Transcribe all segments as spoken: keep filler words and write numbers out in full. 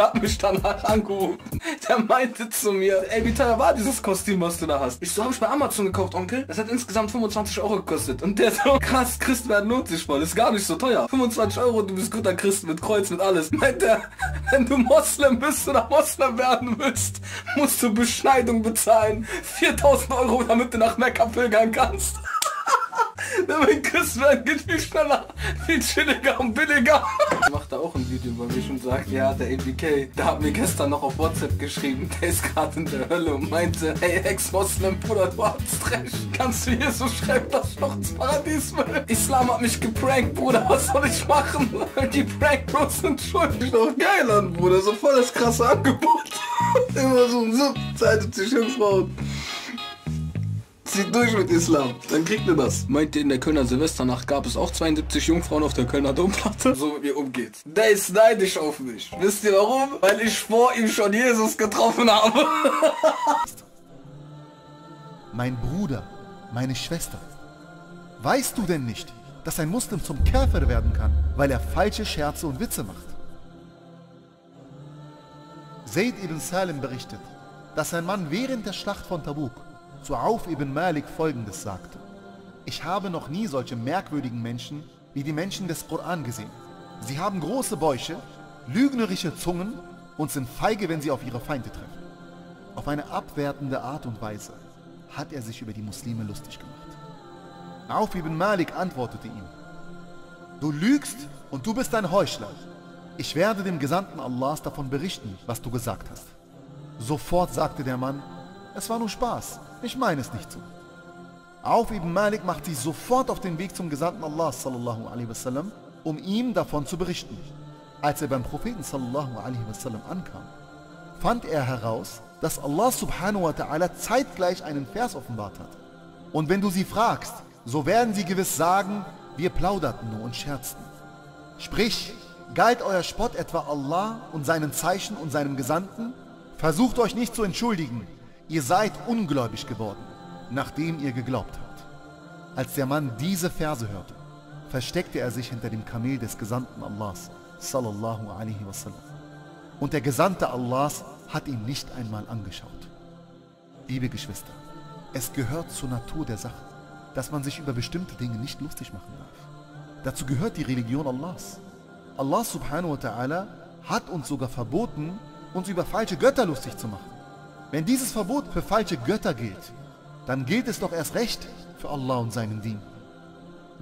hat mich dann halt angerufen. Der meinte zu mir, ey, wie teuer war dieses Kostüm, was du da hast? Ich so, hab ich bei Amazon gekauft, Onkel. Das hat insgesamt fünfundzwanzig Euro gekostet. Und der so, krass, Christ werden lohnt sich voll. Ist gar nicht so teuer. fünfundzwanzig Euro, du bist guter Christ mit Kreuz, mit alles. Meint der, wenn du Moslem bist oder Moslem werden willst, musst du Beschneidung bezahlen. viertausend Euro, damit du nach Mekka pilgern kannst. Damit Christ werden geht viel schneller, viel chilliger und billiger. Macht da auch ein Video über mich und sagt, ja, der A B K, der hat mir gestern noch auf WhatsApp geschrieben, der ist gerade in der Hölle und meinte, hey, Ex-Moslem, Bruder, du hast recht. Kannst du hier so schreiben, dass ich noch ins Paradies will? Islam hat mich geprankt, Bruder, was soll ich machen? Die Prank-Bros sind schuld. Ich doch geil an, Bruder, so voll das krasse Angebot. Immer so ein Sub, zeitet sich Frauen. Zieht durch mit Islam, dann kriegt ihr das. Meint ihr, in der Kölner Silvesternacht gab es auch zweiundsiebzig Jungfrauen auf der Kölner Domplatte? So mit mir umgeht. Der ist neidisch auf mich. Wisst ihr warum? Weil ich vor ihm schon Jesus getroffen habe. Mein Bruder, meine Schwester, weißt du denn nicht, dass ein Muslim zum Käfer werden kann, weil er falsche Scherze und Witze macht? Seid Ibn Salim berichtet, dass ein Mann während der Schlacht von Tabuk zu Rauf Ibn Malik folgendes sagte: Ich habe noch nie solche merkwürdigen Menschen wie die Menschen des Koran gesehen. Sie haben große Bäuche, lügnerische Zungen und sind feige, wenn sie auf ihre Feinde treffen. Auf eine abwertende Art und Weise hat er sich über die Muslime lustig gemacht. Rauf Ibn Malik antwortete ihm: Du lügst und du bist ein Heuchler. Ich werde dem Gesandten Allahs davon berichten, was du gesagt hast. Sofort sagte der Mann: Es war nur Spaß. Ich meine es nicht so. Rauf Ibn Malik macht sich sofort auf den Weg zum Gesandten Allahs, sallallahu alaihi wasallam, um ihm davon zu berichten. Als er beim Propheten, sallallahu alaihi wasallam, ankam, fand er heraus, dass Allah subhanahu wa ta'ala zeitgleich einen Vers offenbart hat. Und wenn du sie fragst, so werden sie gewiss sagen, wir plauderten nur und scherzten. Sprich, galt euer Spott etwa Allah und seinen Zeichen und seinem Gesandten? Versucht euch nicht zu entschuldigen. Ihr seid ungläubig geworden, nachdem ihr geglaubt habt. Als der Mann diese Verse hörte, versteckte er sich hinter dem Kamel des Gesandten Allahs, sallallahu alaihi wasallam. Und der Gesandte Allahs hat ihn nicht einmal angeschaut. Liebe Geschwister, es gehört zur Natur der Sache, dass man sich über bestimmte Dinge nicht lustig machen darf. Dazu gehört die Religion Allahs. Allah subhanahu wa ta'ala hat uns sogar verboten, uns über falsche Götter lustig zu machen. Wenn dieses Verbot für falsche Götter gilt, dann gilt es doch erst recht für Allah und seinen Dien.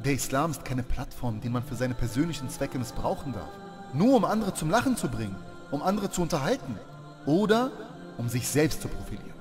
Der Islam ist keine Plattform, die man für seine persönlichen Zwecke missbrauchen darf, nur um andere zum Lachen zu bringen, um andere zu unterhalten oder um sich selbst zu profilieren.